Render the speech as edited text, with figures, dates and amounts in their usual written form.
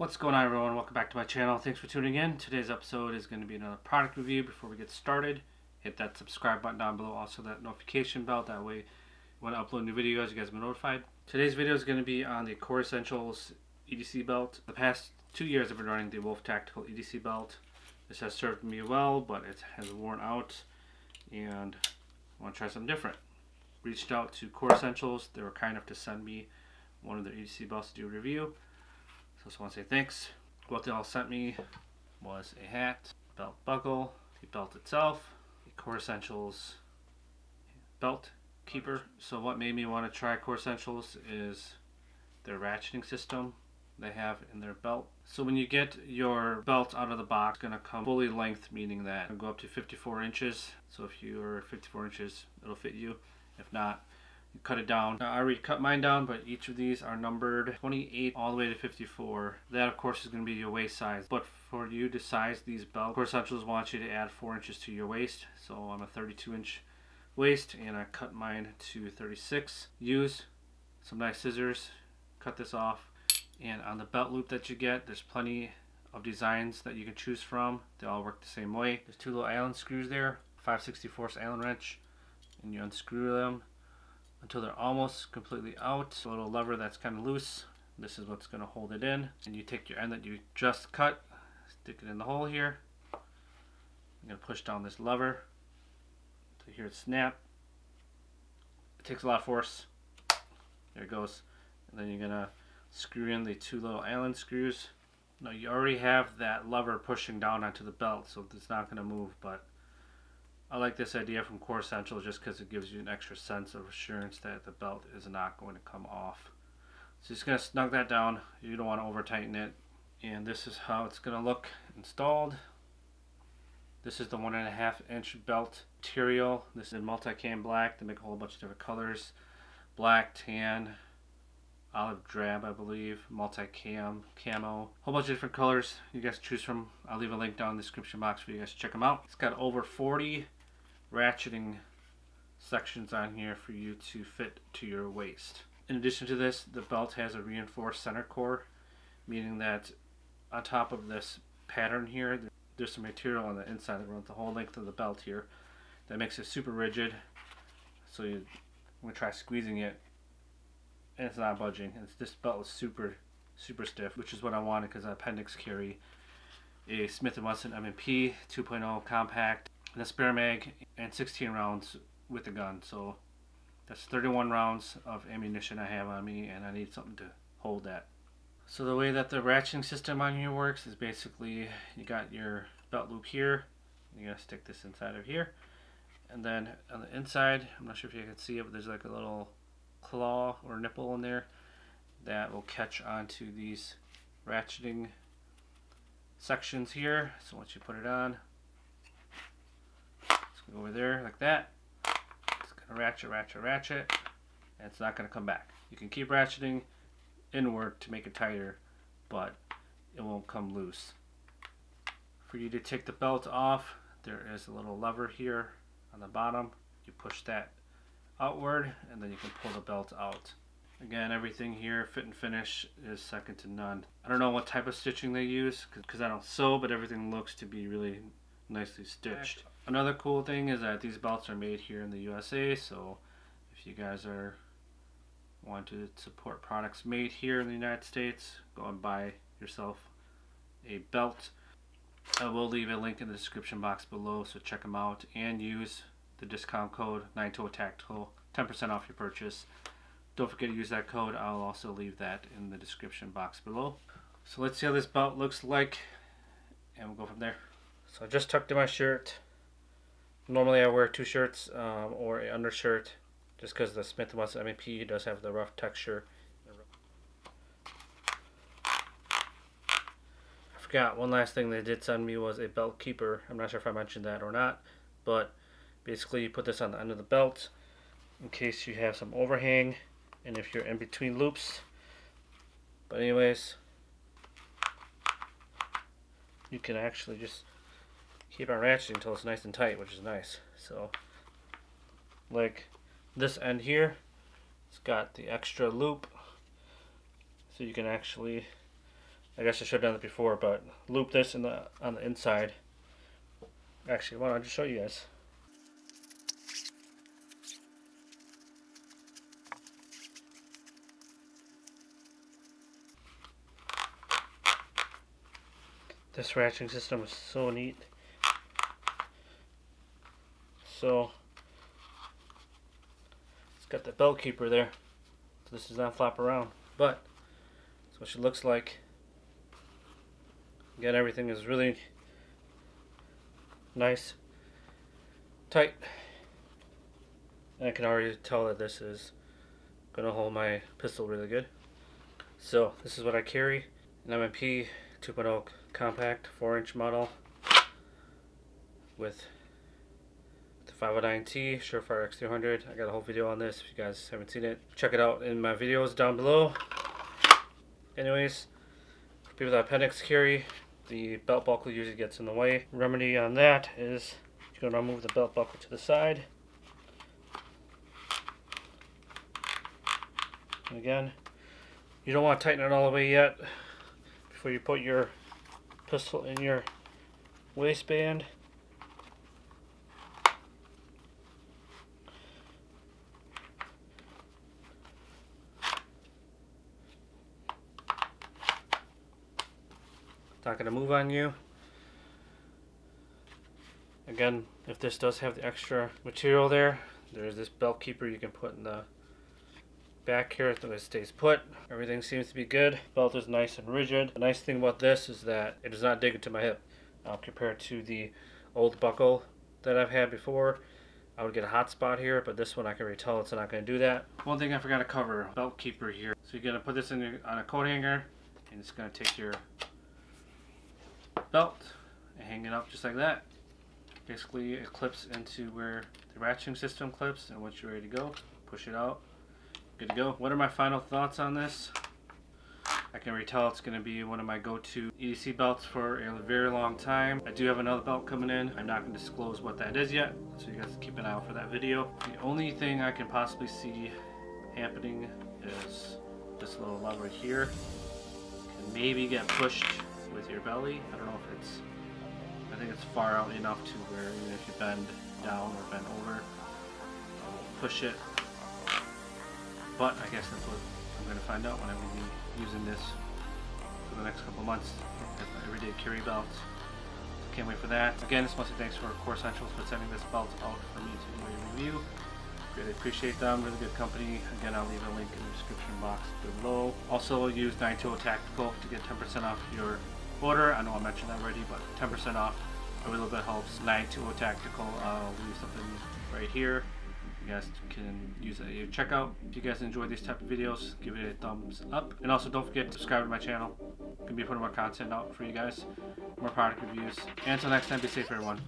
What's going on, everyone? Welcome back to my channel. Thanks for tuning in. Today's episode is going to be another product review. Before we get started, hit that subscribe button down below, also that notification bell. That way when I upload new videos, you guys will be notified. Today's video is going to be on the Core Essentials EDC belt. The past 2 years I've been running the Wolf Tactical EDC belt. This has served me well, but it has worn out and I want to try something different. Reached out to Core Essentials. They were kind enough to send me one of their EDC belts to do a review. So I just want to say thanks. What they all sent me was a hat, belt buckle, the belt itself, the Core Essentials belt keeper. So what made me want to try Core Essentials is their ratcheting system they have in their belt. So when you get your belt out of the box, it's going to come fully length, meaning that it'll go up to 54 inches. So if you're 54 inches, it'll fit you. If not, you cut it down. Now, I already cut mine down, but each of these are numbered 28 all the way to 54. That, of course, is going to be your waist size. But for you to size these belts, Core Essentials wants you to add 4 inches to your waist. So I'm a 32-inch waist, and I cut mine to 36. Use some nice scissors, cut this off. And on the belt loop that you get, there's plenty of designs that you can choose from. They all work the same way. There's 2 little Allen screws there, 5/64 Allen wrench, and you unscrew them until they're almost completely out. A little lever that's kind of loose. This is what's going to hold it in. And you take your end that you just cut, stick it in the hole here. I'm going to push down this lever to hear it snap. It takes a lot of force. There it goes. And then you're going to screw in the 2 little Allen screws. Now you already have that lever pushing down onto the belt, so it's not going to move, but I like this idea from Core Essentials just because it gives you an extra sense of assurance that the belt is not going to come off. So just going to snug that down. You don't want to over tighten it. And this is how it's going to look installed. This is the 1.5-inch belt material. This is in Multicam black. They make a whole bunch of different colors. Black, tan, olive drab, I believe, Multicam, camo, whole bunch of different colors you guys choose from. I'll leave a link down in the description box for you guys to check them out. It's got over 40 ratcheting sections on here for you to fit to your waist. In addition to this, the belt has a reinforced center core, meaning that on top of this pattern here, there's some material on the inside that runs the whole length of the belt here. That makes it super rigid. So I'm going to try squeezing it, and it's not budging. This belt is super stiff, which is what I wanted because I appendix carry a Smith & Wesson M&P 2.0 compact and a spare mag and 16 rounds with the gun. So that's 31 rounds of ammunition I have on me, and I need something to hold that. So the way that the ratcheting system on here works is basically you got your belt loop here. You're going to stick this inside of here. And then on the inside, I'm not sure if you can see it, but there's like a little claw or nipple in there that will catch onto these ratcheting sections here. So once you put it on, it's gonna go over there like that. It's gonna ratchet, and it's not gonna come back. You can keep ratcheting inward to make it tighter, but it won't come loose. For you to take the belt off, there is a little lever here on the bottom. You push that outward, and then you can pull the belt out. Again, everything here, fit and finish, is second to none. I don't know what type of stitching they use because I don't sew, but everything looks to be really nicely stitched. Another cool thing is that these belts are made here in the USA, so if you guys are want to support products made here in the United States, go and buy yourself a belt. I will leave a link in the description box below, so check them out and use the discount code 920 Tactical, 10% off your purchase. Don't forget to use that code. I'll also leave that in the description box below. So let's see how this belt looks like, and we'll go from there. So I just tucked in my shirt. Normally I wear 2 shirts or an undershirt, just because the Smith & Wesson M&P does have the rough texture. I forgot one last thing they did send me was a belt keeper. I'm not sure if I mentioned that or not, but basically, you put this on the end of the belt in case you have some overhang and if you're in between loops. But anyways, you can actually just keep on ratcheting until it's nice and tight, which is nice. So like this end here, it's got the extra loop, so you can actually I guess I should have done it before, but loop this in the, on the inside. Actually, why don't I just show you guys. This ratcheting system is so neat. So it's got the belt keeper there, so this does not flop around, but that's what she looks like. Again, everything is really nice, tight, and I can already tell that this is gonna hold my pistol really good. So this is what I carry, an M&P 2.0 compact 4-inch model with the 509T Surefire X300. I got a whole video on this. If you guys haven't seen it, check it out in my videos down below. Anyways, for people that appendix carry, the belt buckle usually gets in the way. Remedy on that is you're going to move the belt buckle to the side. And again, you don't want to tighten it all the way yet before you put your pistol in your waistband. It's not going to move on you. Again, if this does have the extra material there, there's this belt keeper you can put in the back here so it stays put. Everything seems to be good. Belt is nice and rigid. The nice thing about this is that it does not dig into my hip. Compared to the old buckle that I've had before, I would get a hot spot here, but this one I can already tell it's not going to do that. One thing I forgot to cover, belt keeper here. So you're going to put this in your, on a coat hanger, and it's going to take your belt and hang it up just like that. Basically, it clips into where the ratcheting system clips, and once you're ready to go, push it out. Good to go. What are my final thoughts on this? I can already tell it's going to be one of my go-to EDC belts for a very long time. I do have another belt coming in. I'm not going to disclose what that is yet, so you guys keep an eye out for that video. The only thing I can possibly see happening is this little lever right here. It can maybe get pushed with your belly. I don't know if it's, I think it's far out enough to where even if you bend down or bend over, push it. But I guess that's what I'm going to find out when I'm going to be using this for the next couple months as my everyday carry belt. So can't wait for that. Again, this must be thanks for Core Essentials for sending this belt out for me to do a review. Really appreciate them. Really good company. Again, I'll leave a link in the description box below. Also, use 920 Tactical to get 10% off your order. I know I mentioned that already, but 10% off. A little bit helps. 920 Tactical. I'll leave something right here. You guys can use it at your checkout. If you guys enjoy these type of videos, give it a thumbs up, and also don't forget to subscribe to my channel. I'm gonna be putting more content out for you guys, more product reviews, and until next time, be safe everyone.